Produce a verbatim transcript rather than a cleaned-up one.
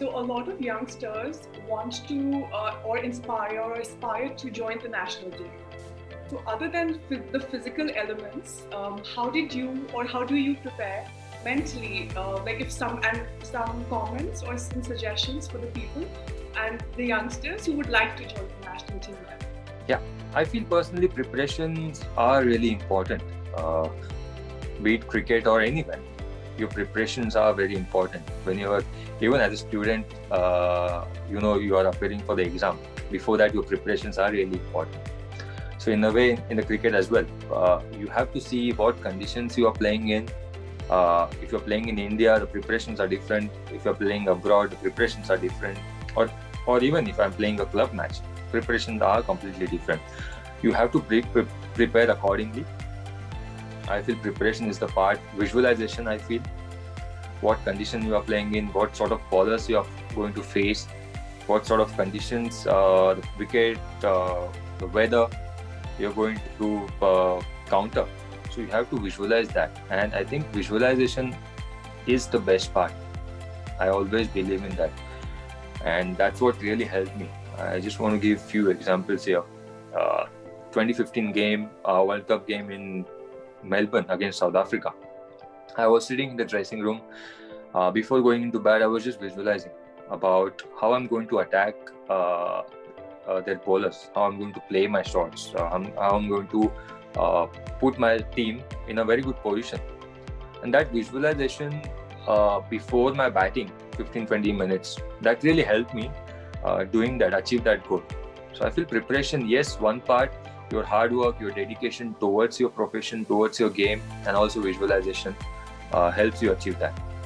So a lot of youngsters want to uh, or inspire or aspire to join the national team. So other than the physical elements, um, how did you or how do you prepare mentally? Uh, like if some and some comments or some suggestions for the people and the youngsters who would like to join the national team. Yeah, I feel personally preparations are really important. Uh, be it cricket or anyone, your preparations are very important. When you are, even as a student, uh, you know you are appearing for the exam. Before that, your preparations are really important. So in a way, in the cricket as well, uh, you have to see what conditions you are playing in. Uh, if you're playing in India, the preparations are different. If you're playing abroad, the preparations are different. Or, or even if I'm playing a club match, preparations are completely different. You have to pre pre prepare accordingly. I feel preparation is the part. Visualization, I feel. What condition you are playing in, what sort of bowlers you are going to face, what sort of conditions, uh, the wicket, uh, the weather, you're going to uh, counter. So you have to visualize that. And I think visualization is the best part. I always believe in that. And that's what really helped me. I just want to give a few examples here. Uh, twenty fifteen game, uh, World Cup game in Melbourne against South Africa. I was sitting in the dressing room. Uh, before going into bat, I was just visualizing about how I'm going to attack uh, uh, their bowlers, how I'm going to play my shots, uh, how, how I'm going to uh, put my team in a very good position. And that visualization uh, before my batting, fifteen to twenty minutes, that really helped me uh, doing that, achieve that goal. So I feel preparation, yes, one part, your hard work, your dedication towards your profession, towards your game, and also visualization uh, helps you achieve that.